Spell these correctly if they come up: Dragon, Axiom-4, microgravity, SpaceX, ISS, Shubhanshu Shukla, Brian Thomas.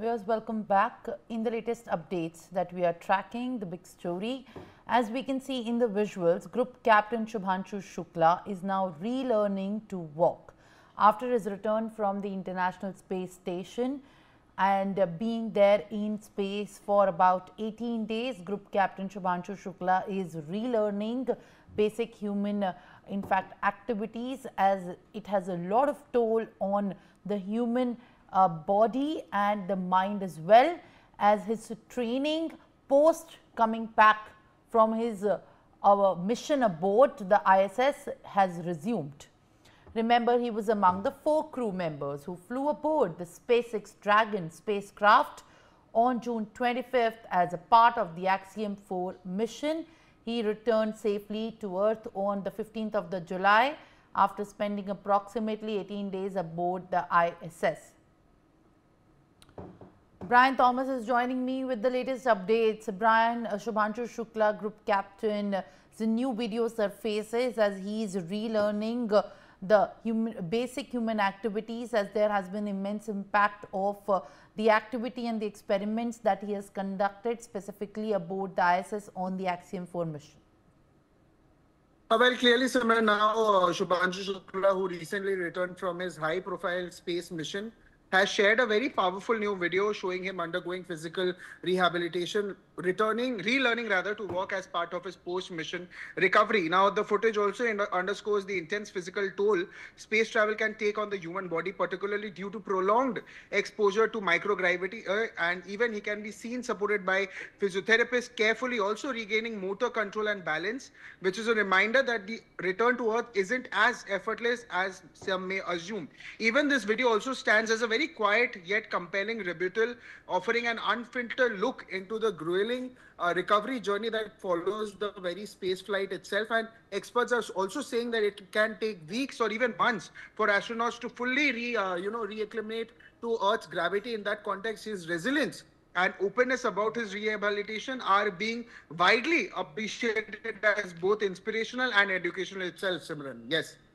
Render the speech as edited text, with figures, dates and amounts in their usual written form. Viewers, welcome back. In the latest updates that we are tracking, the big story, as we can see in the visuals, Group Captain Shubhanshu Shukla is now relearning to walk after his return from the International Space Station and being there in space for about 18 days. Group Captain Shubhanshu Shukla is relearning basic human in fact activities, as it has a lot of toll on the human body and the mind as well, as his training post coming back from his our mission aboard the ISS has resumed. Remember, he was among the 4 crew members who flew aboard the SpaceX Dragon spacecraft on June 25th as a part of the Axiom-4 mission. He returned safely to Earth on the 15th of the July after spending approximately 18 days aboard the ISS. Brian Thomas is joining me with the latest updates. Brian, Shubhanshu Shukla, Group Captain, the new video surfaces as he is relearning the basic human activities, as there has been immense impact of the activity and the experiments that he has conducted specifically aboard the ISS on the Axiom-4 mission. Well, clearly, Simran, now Shubhanshu Shukla, who recently returned from his high-profile space mission, has shared a very powerful new video showing him undergoing physical rehabilitation, relearning to walk as part of his post-mission recovery. Now, the footage also underscores the intense physical toll space travel can take on the human body, particularly due to prolonged exposure to microgravity, and even he can be seen supported by physiotherapists, carefully also regaining motor control and balance, which is a reminder that the return to Earth isn't as effortless as some may assume. Even this video also stands as a very quiet yet compelling rebuttal, offering an unfiltered look into the grueling recovery journey that follows the very space flight itself. And experts are also saying that it can take weeks or even months for astronauts to fully reacclimate to Earth's gravity. In that context, his resilience and openness about his rehabilitation are being widely appreciated as both inspirational and educational itself, Simran. Yes.